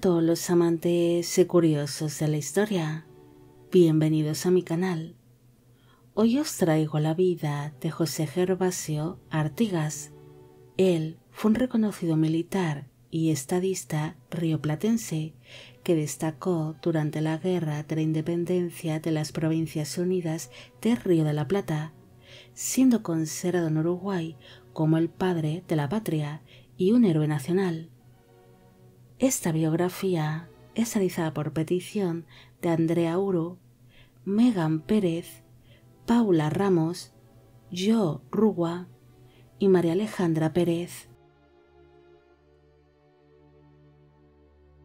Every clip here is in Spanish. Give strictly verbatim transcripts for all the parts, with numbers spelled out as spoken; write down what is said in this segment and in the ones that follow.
a todos los amantes y curiosos de la historia, bienvenidos a mi canal. Hoy os traigo la vida de José Gervasio Artigas. Él fue un reconocido militar y estadista rioplatense que destacó durante la Guerra de la Independencia de las Provincias Unidas del Río de la Plata, siendo considerado en Uruguay como el padre de la patria y un héroe nacional. Esta biografía es realizada por petición de Andrea Uru, Megan Pérez, Paula Ramos, Joe Rua y María Alejandra Pérez.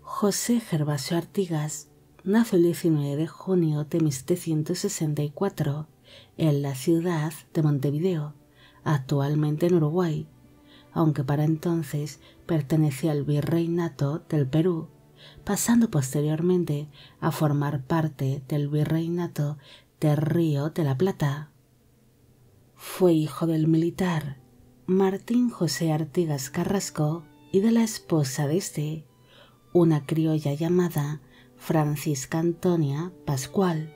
José Gervasio Artigas nació el diecinueve de junio de mil setecientos sesenta y cuatro en la ciudad de Montevideo, actualmente en Uruguay, aunque para entonces pertenecía al Virreinato del Perú, pasando posteriormente a formar parte del Virreinato del Río de la Plata. Fue hijo del militar Martín José Artigas Carrasco y de la esposa de este, una criolla llamada Francisca Antonia Pascual.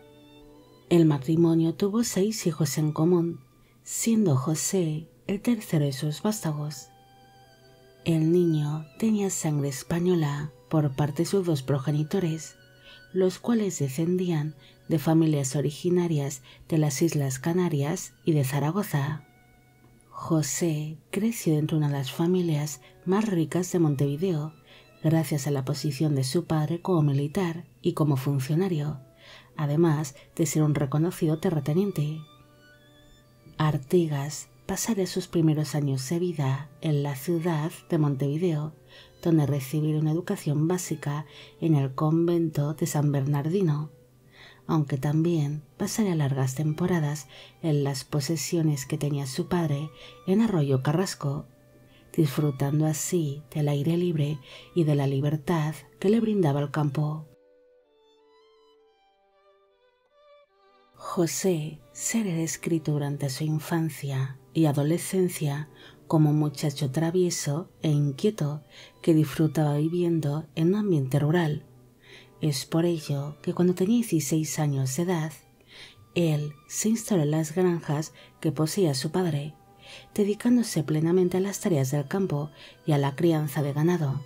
El matrimonio tuvo seis hijos en común, siendo José el tercero de sus vástagos. El niño tenía sangre española por parte de sus dos progenitores, los cuales descendían de familias originarias de las Islas Canarias y de Zaragoza. José creció dentro de una de las familias más ricas de Montevideo, gracias a la posición de su padre como militar y como funcionario, además de ser un reconocido terrateniente. Artigas pasaría sus primeros años de vida en la ciudad de Montevideo, donde recibiría una educación básica en el convento de San Bernardino, aunque también pasaría largas temporadas en las posesiones que tenía su padre en Arroyo Carrasco, disfrutando así del aire libre y de la libertad que le brindaba el campo. José será descrito durante su infancia y adolescencia como un muchacho travieso e inquieto que disfrutaba viviendo en un ambiente rural. Es por ello que cuando tenía dieciséis años de edad, él se instaló en las granjas que poseía su padre, dedicándose plenamente a las tareas del campo y a la crianza de ganado.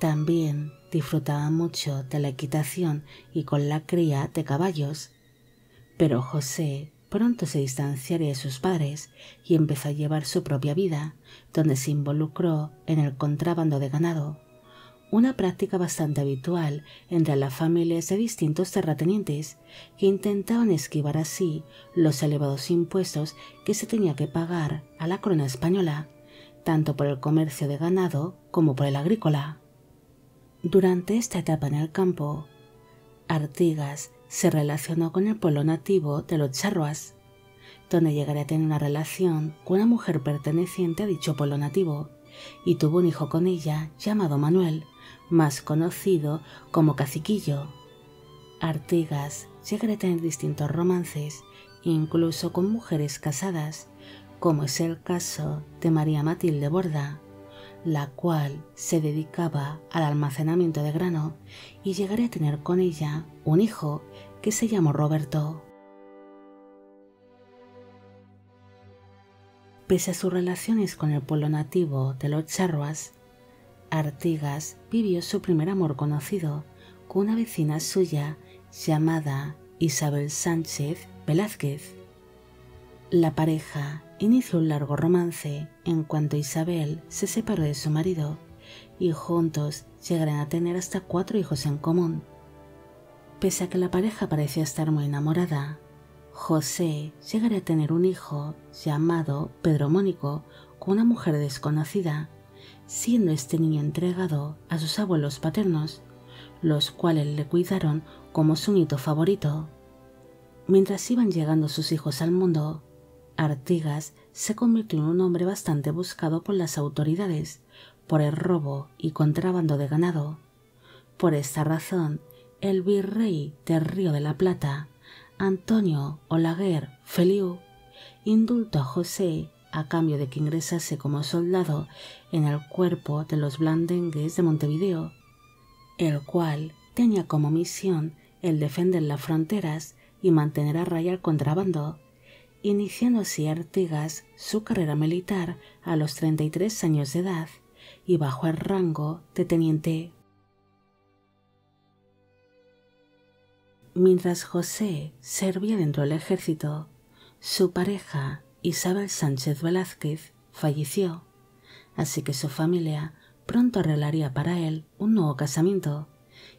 También disfrutaba mucho de la equitación y con la cría de caballos, pero José pronto se distanciaría de sus padres y empezó a llevar su propia vida, donde se involucró en el contrabando de ganado, una práctica bastante habitual entre las familias de distintos terratenientes que intentaban esquivar así los elevados impuestos que se tenía que pagar a la corona española, tanto por el comercio de ganado como por el agrícola. Durante esta etapa en el campo, Artigas se relacionó con el pueblo nativo de los Charruas, donde llegaría a tener una relación con una mujer perteneciente a dicho pueblo nativo, y tuvo un hijo con ella llamado Manuel, más conocido como Caciquillo. Artigas llegaría a tener distintos romances, incluso con mujeres casadas, como es el caso de María Matilde Borda, la cual se dedicaba al almacenamiento de grano, y llegaría a tener con ella un hijo que se llamó Roberto. Pese a sus relaciones con el pueblo nativo de los Charruas, Artigas vivió su primer amor conocido con una vecina suya llamada Isabel Sánchez Velázquez. La pareja inició un largo romance en cuanto Isabel se separó de su marido, y juntos llegarían a tener hasta cuatro hijos en común. Pese a que la pareja parecía estar muy enamorada, José llegaría a tener un hijo llamado Pedro Mónico con una mujer desconocida, siendo este niño entregado a sus abuelos paternos, los cuales le cuidaron como su nieto favorito. Mientras iban llegando sus hijos al mundo, Artigas se convirtió en un hombre bastante buscado por las autoridades por el robo y contrabando de ganado. Por esta razón, el virrey del Río de la Plata, Antonio Olaguer Feliú, indultó a José a cambio de que ingresase como soldado en el cuerpo de los blandengues de Montevideo, el cual tenía como misión el defender las fronteras y mantener a raya el contrabando, iniciando así Artigas su carrera militar a los treinta y tres años de edad y bajo el rango de teniente. Mientras José servía dentro del ejército, su pareja Isabel Sánchez Velázquez falleció, así que su familia pronto arreglaría para él un nuevo casamiento,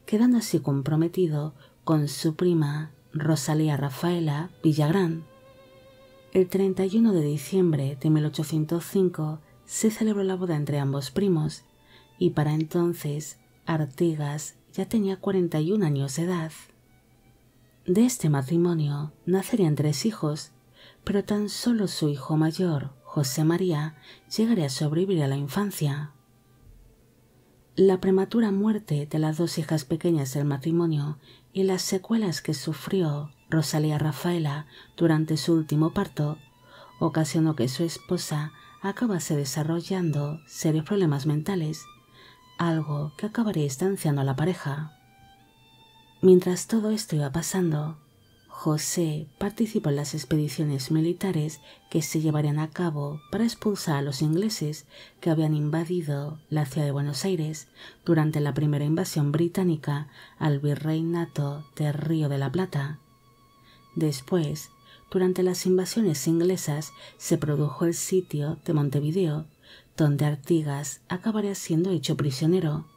quedando así comprometido con su prima Rosalía Rafaela Villagrán. El treinta y uno de diciembre de mil ochocientos cinco se celebró la boda entre ambos primos y para entonces Artigas ya tenía cuarenta y un años de edad. De este matrimonio nacerían tres hijos, pero tan solo su hijo mayor, José María, llegaría a sobrevivir a la infancia. La prematura muerte de las dos hijas pequeñas del matrimonio y las secuelas que sufrió Rosalía Rafaela durante su último parto ocasionó que su esposa acabase desarrollando serios problemas mentales, algo que acabaría distanciando a la pareja. Mientras todo esto iba pasando, José participó en las expediciones militares que se llevarían a cabo para expulsar a los ingleses que habían invadido la ciudad de Buenos Aires durante la primera invasión británica al Virreinato de Río de la Plata. Después, durante las invasiones inglesas, se produjo el sitio de Montevideo, donde Artigas acabaría siendo hecho prisionero,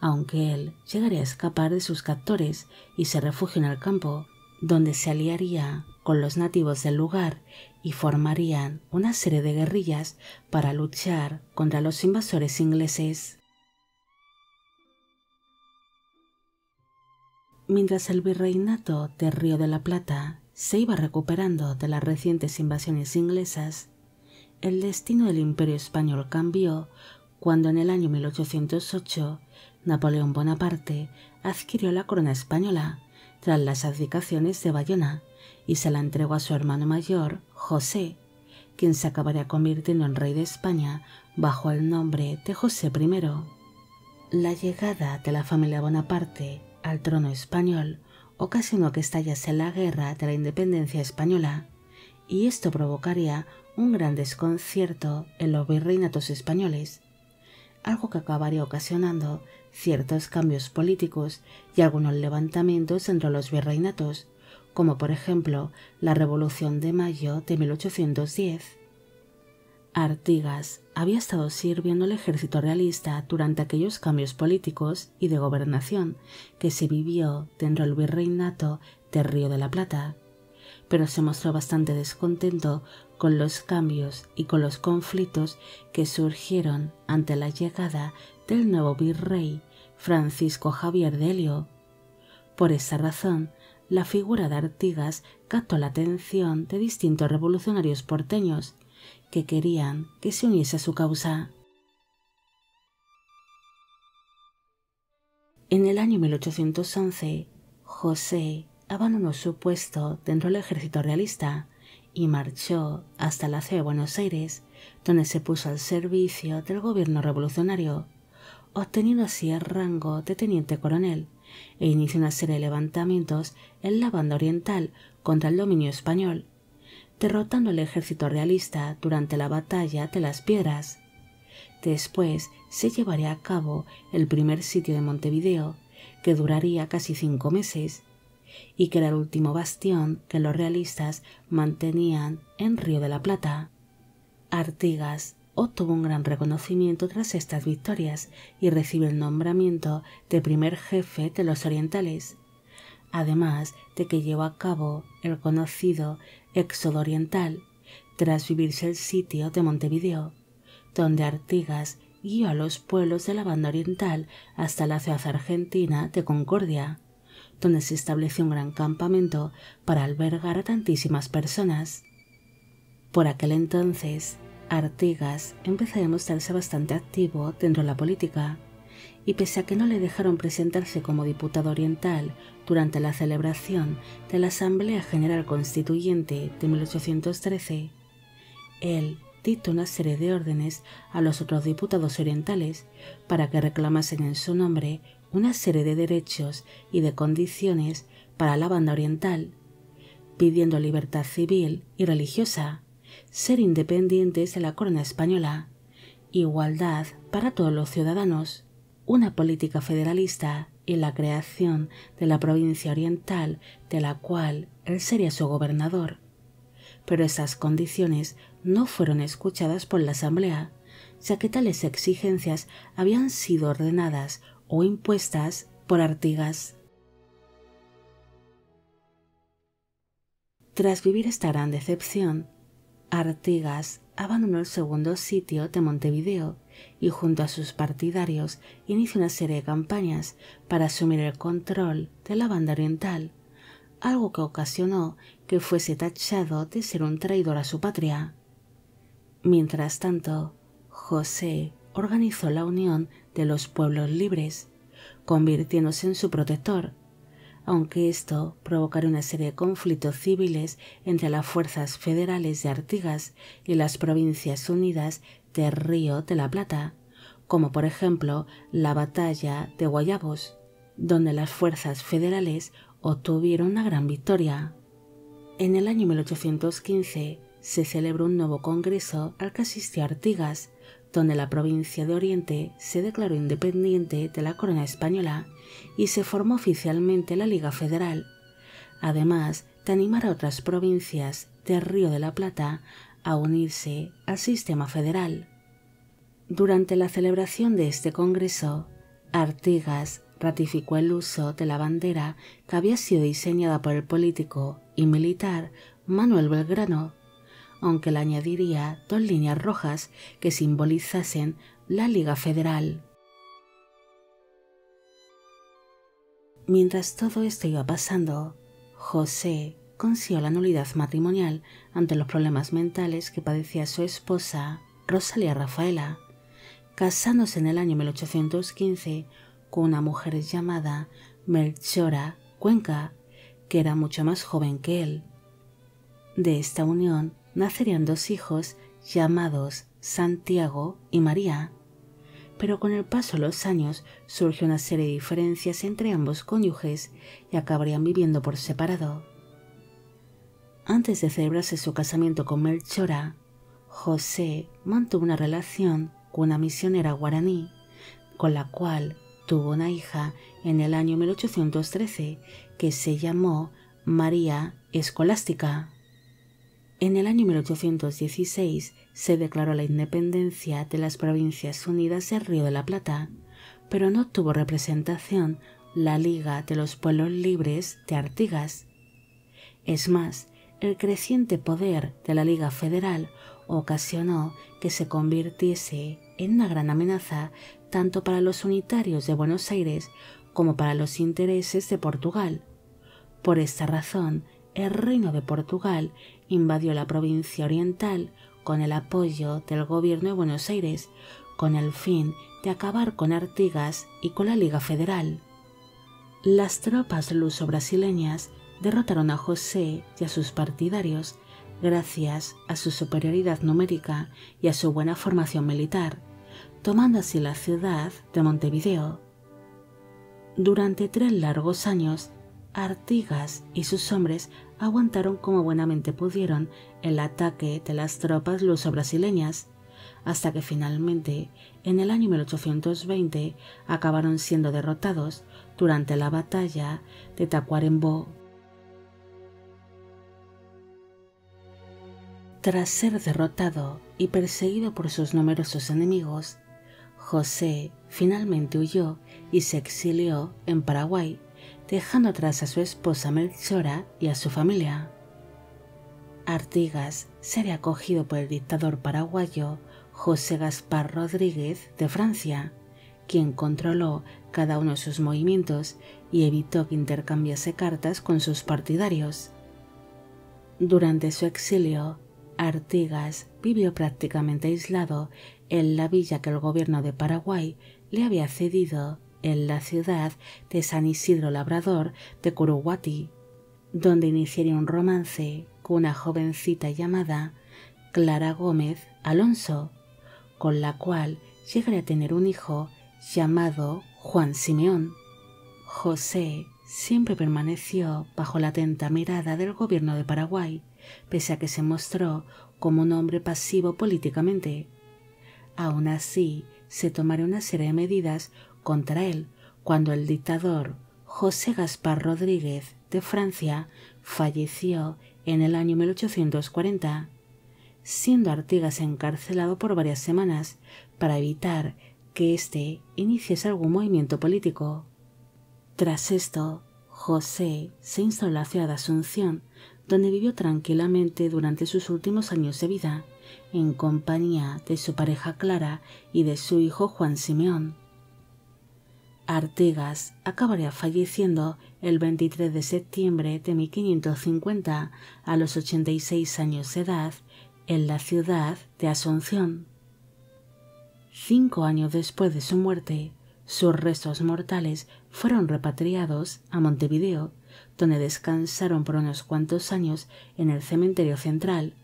aunque él llegaría a escapar de sus captores y se refugió en el campo, donde se aliaría con los nativos del lugar y formarían una serie de guerrillas para luchar contra los invasores ingleses. Mientras el Virreinato de Río de la Plata se iba recuperando de las recientes invasiones inglesas, el destino del Imperio Español cambió cuando en el año mil ochocientos ocho Napoleón Bonaparte adquirió la corona española tras las abdicaciones de Bayona y se la entregó a su hermano mayor, José, quien se acabaría convirtiendo en rey de España bajo el nombre de José primero. La llegada de la familia Bonaparte al trono español ocasionó que estallase la Guerra de la Independencia española y esto provocaría un gran desconcierto en los virreinatos españoles, algo que acabaría ocasionando ciertos cambios políticos y algunos levantamientos entre los virreinatos, como por ejemplo la Revolución de Mayo de mil ochocientos diez. Artigas había estado sirviendo al ejército realista durante aquellos cambios políticos y de gobernación que se vivió dentro del Virreinato de Río de la Plata, pero se mostró bastante descontento con los cambios y con los conflictos que surgieron ante la llegada del nuevo virrey Francisco Javier de Elío. Por esa razón, la figura de Artigas captó la atención de distintos revolucionarios porteños que querían que se uniese a su causa. En el año mil ochocientos once, José abandonó su puesto dentro del ejército realista y marchó hasta la ciudad de Buenos Aires, donde se puso al servicio del gobierno revolucionario, obteniendo así el rango de teniente coronel e inició una serie de levantamientos en la Banda Oriental contra el dominio español, derrotando al ejército realista durante la batalla de las Piedras. Después se llevaría a cabo el primer sitio de Montevideo, que duraría casi cinco meses, y que era el último bastión que los realistas mantenían en Río de la Plata. Artigas obtuvo un gran reconocimiento tras estas victorias y recibió el nombramiento de primer jefe de los orientales, además de que llevó a cabo el conocido Éxodo Oriental, tras vivirse el sitio de Montevideo, donde Artigas guió a los pueblos de la Banda Oriental hasta la ciudad argentina de Concordia, donde se estableció un gran campamento para albergar a tantísimas personas. Por aquel entonces, Artigas empezó a mostrarse bastante activo dentro de la política, y pese a que no le dejaron presentarse como diputado oriental durante la celebración de la Asamblea General Constituyente de mil ochocientos trece, él dictó una serie de órdenes a los otros diputados orientales para que reclamasen en su nombre una serie de derechos y de condiciones para la Banda Oriental, pidiendo libertad civil y religiosa, ser independientes de la corona española, igualdad para todos los ciudadanos, una política federalista y la creación de la provincia oriental de la cual él sería su gobernador. Pero esas condiciones no fueron escuchadas por la Asamblea, ya que tales exigencias habían sido ordenadas o impuestas por Artigas. Tras vivir esta gran decepción, Artigas abandonó el segundo sitio de Montevideo y junto a sus partidarios inició una serie de campañas para asumir el control de la Banda Oriental, algo que ocasionó que fuese tachado de ser un traidor a su patria. Mientras tanto, José organizó la Unión de los Pueblos Libres, convirtiéndose en su protector, aunque esto provocaría una serie de conflictos civiles entre las fuerzas federales de Artigas y las Provincias Unidas del Río de la Plata, como por ejemplo la Batalla de Guayabos, donde las fuerzas federales obtuvieron una gran victoria. En el año mil ochocientos quince se celebró un nuevo congreso al que asistió Artigas, donde la provincia de Oriente se declaró independiente de la corona española y se formó oficialmente la Liga Federal, además de animar a otras provincias del Río de la Plata a unirse al sistema federal. Durante la celebración de este congreso, Artigas ratificó el uso de la bandera que había sido diseñada por el político y militar Manuel Belgrano, aunque le añadiría dos líneas rojas que simbolizasen la Liga Federal. Mientras todo esto iba pasando, José consiguió la nulidad matrimonial ante los problemas mentales que padecía su esposa Rosalía Rafaela, casándose en el año mil ochocientos quince con una mujer llamada Melchora Cuenca, que era mucho más joven que él. De esta unión nacerían dos hijos llamados Santiago y María, pero con el paso de los años surgió una serie de diferencias entre ambos cónyuges y acabarían viviendo por separado. Antes de celebrarse su casamiento con Melchora, José mantuvo una relación con una misionera guaraní, con la cual tuvo una hija en el año mil ochocientos trece que se llamó María Escolástica. En el año mil ochocientos dieciséis se declaró la independencia de las Provincias Unidas del Río de la Plata, pero no tuvo representación la Liga de los Pueblos Libres de Artigas. Es más, el creciente poder de la Liga Federal ocasionó que se convirtiese en una gran amenaza tanto para los unitarios de Buenos Aires como para los intereses de Portugal. Por esta razón, el Reino de Portugal invadió la provincia oriental con el apoyo del gobierno de Buenos Aires, con el fin de acabar con Artigas y con la Liga Federal. Las tropas luso-brasileñas derrotaron a José y a sus partidarios gracias a su superioridad numérica y a su buena formación militar, tomando así la ciudad de Montevideo. Durante tres largos años, Artigas y sus hombres aguantaron como buenamente pudieron el ataque de las tropas luso-brasileñas, hasta que finalmente, en el año mil ochocientos veinte, acabaron siendo derrotados durante la batalla de Tacuarembó. Tras ser derrotado y perseguido por sus numerosos enemigos, José finalmente huyó y se exilió en Paraguay, dejando atrás a su esposa Melchora y a su familia. Artigas sería acogido por el dictador paraguayo José Gaspar Rodríguez de Francia, quien controló cada uno de sus movimientos y evitó que intercambiase cartas con sus partidarios. Durante su exilio, Artigas vivió prácticamente aislado en la villa que el gobierno de Paraguay le había cedido en la ciudad de San Isidro Labrador de Curuguatí, donde iniciaría un romance con una jovencita llamada Clara Gómez Alonso, con la cual llegaría a tener un hijo llamado Juan Simeón. José siempre permaneció bajo la atenta mirada del gobierno de Paraguay, pese a que se mostró como un hombre pasivo políticamente. Aún así, se tomaron una serie de medidas contra él cuando el dictador José Gaspar Rodríguez de Francia falleció en el año mil ochocientos cuarenta, siendo Artigas encarcelado por varias semanas para evitar que éste iniciase algún movimiento político. Tras esto, José se instaló en la ciudad de Asunción, donde vivió tranquilamente durante sus últimos años de vida, en compañía de su pareja Clara y de su hijo Juan Simeón. Artigas acabaría falleciendo el veintitrés de septiembre de mil quinientos cincuenta a los ochenta y seis años de edad en la ciudad de Asunción. Cinco años después de su muerte, sus restos mortales fueron repatriados a Montevideo, donde descansaron por unos cuantos años en el cementerio central,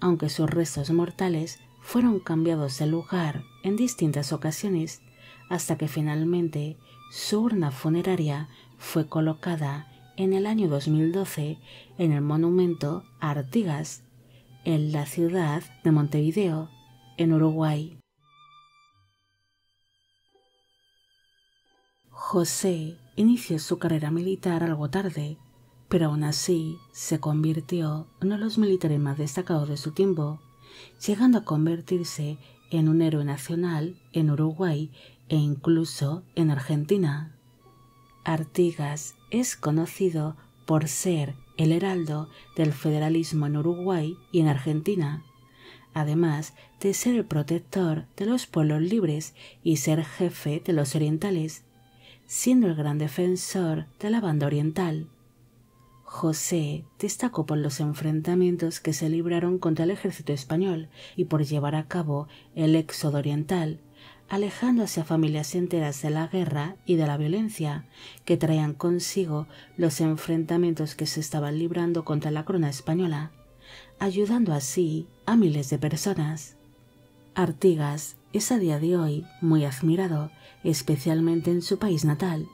aunque sus restos mortales fueron cambiados de lugar en distintas ocasiones, hasta que finalmente su urna funeraria fue colocada en el año dos mil doce en el monumento a Artigas, en la ciudad de Montevideo, en Uruguay. José inició su carrera militar algo tarde, pero aún así se convirtió en uno de los militares más destacados de su tiempo, llegando a convertirse en un héroe nacional en Uruguay e incluso en Argentina. Artigas es conocido por ser el heraldo del federalismo en Uruguay y en Argentina, además de ser el protector de los pueblos libres y ser jefe de los orientales, siendo el gran defensor de la Banda Oriental. José destacó por los enfrentamientos que se libraron contra el ejército español y por llevar a cabo el Éxodo Oriental, alejándose a familias enteras de la guerra y de la violencia que traían consigo los enfrentamientos que se estaban librando contra la corona española, ayudando así a miles de personas. Artigas es a día de hoy muy admirado, especialmente en su país natal,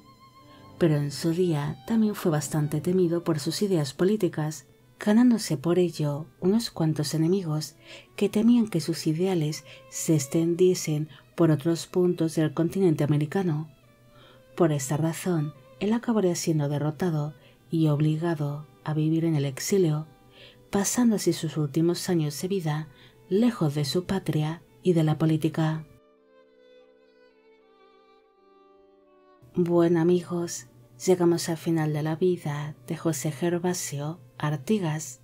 pero en su día también fue bastante temido por sus ideas políticas, ganándose por ello unos cuantos enemigos que temían que sus ideales se extendiesen por otros puntos del continente americano. Por esta razón, él acabaría siendo derrotado y obligado a vivir en el exilio, pasando así sus últimos años de vida lejos de su patria y de la política. Bueno amigos, llegamos al final de la vida de José Gervasio Artigas.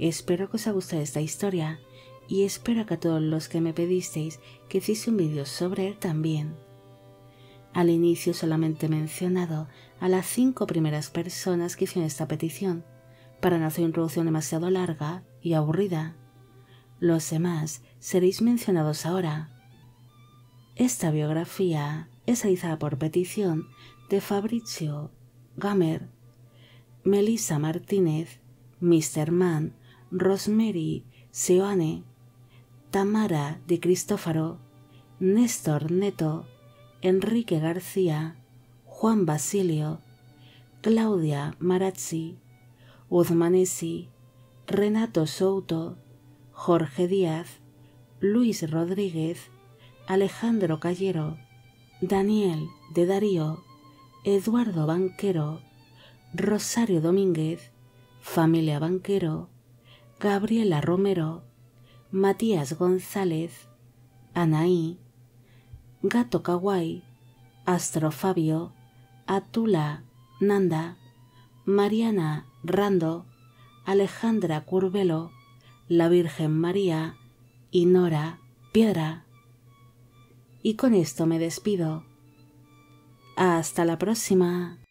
Espero que os haya gustado esta historia y espero que a todos los que me pedisteis que hiciese un vídeo sobre él también. Al inicio solamente he mencionado a las cinco primeras personas que hicieron esta petición, para no hacer una introducción demasiado larga y aburrida. Los demás seréis mencionados ahora. Esta biografía es realizada por petición de Fabrizio Gamer, Melissa Martínez, mister Mann, Rosemary Seone, Tamara de Cristófaro, Néstor Neto, Enrique García, Juan Basilio, Claudia Marazzi, Uzmanesi, Renato Souto, Jorge Díaz, Luis Rodríguez, Alejandro Callero, Daniel de Darío, Eduardo Banquero, Rosario Domínguez, familia Banquero, Gabriela Romero, Matías González, Anaí, Gato Kawai, Astro Fabio, Atula Nanda, Mariana Rando, Alejandra Curvelo, la Virgen María y Nora Piedra. Y con esto me despido. Hasta la próxima.